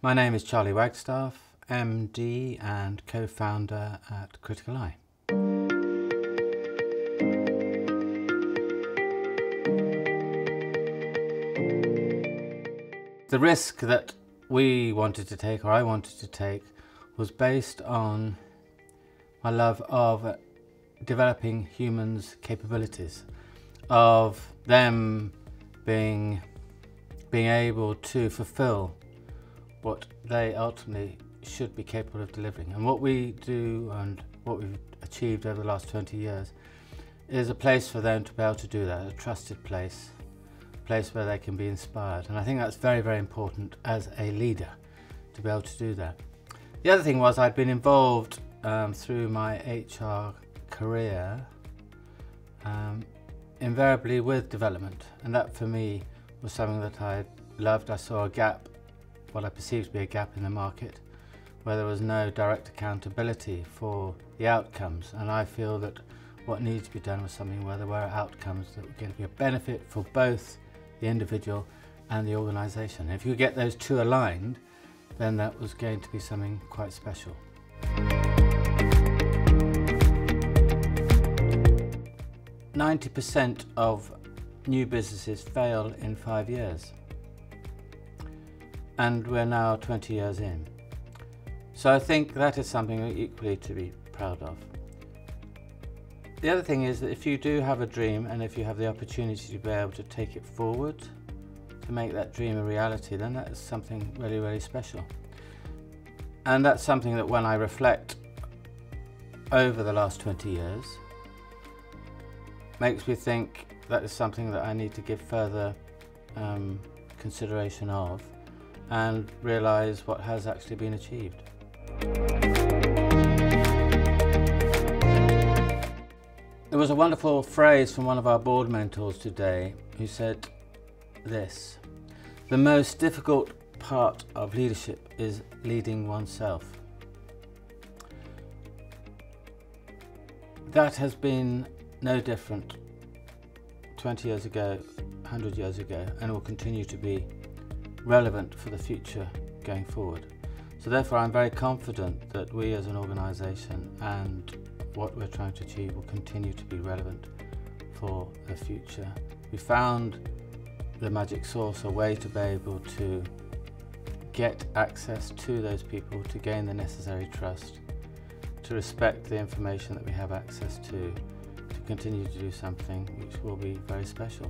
My name is Charlie Wagstaff, MD and co-founder at Criticaleye. The risk that we wanted to take, or I wanted to take, was based on my love of developing humans' capabilities, of them being able to fulfill what they ultimately should be capable of delivering. And what we do and what we've achieved over the last 20 years is a place for them to be able to do that, a trusted place, a place where they can be inspired. And I think that's very, very important as a leader, to be able to do that. The other thing was I'd been involved through my HR career invariably with development, and that for me was something that I loved. I saw a gap, what I perceived to be a gap in the market, where there was no direct accountability for the outcomes, and I feel that what needs to be done was something where there were outcomes that were going to be a benefit for both the individual and the organisation. If you get those two aligned, then that was going to be something quite special. Ninety 90% of new businesses fail in 5 years, and we're now 20 years in. So I think that is something equally to be proud of. The other thing is that if you do have a dream, and if you have the opportunity to be able to take it forward, to make that dream a reality, then that is something really, really special. And that's something that when I reflect over the last 20 years, makes me think that is something that I need to give further consideration of, and realise what has actually been achieved. There was a wonderful phrase from one of our board mentors today, who said this: "The most difficult part of leadership is leading oneself." That has been no different 20 years ago, 100 years ago, and will continue to be relevant for the future going forward. So therefore I'm very confident that we as an organisation and what we're trying to achieve will continue to be relevant for the future. We found the magic source, a way to be able to get access to those people, to gain the necessary trust, to respect the information that we have access to continue to do something which will be very special.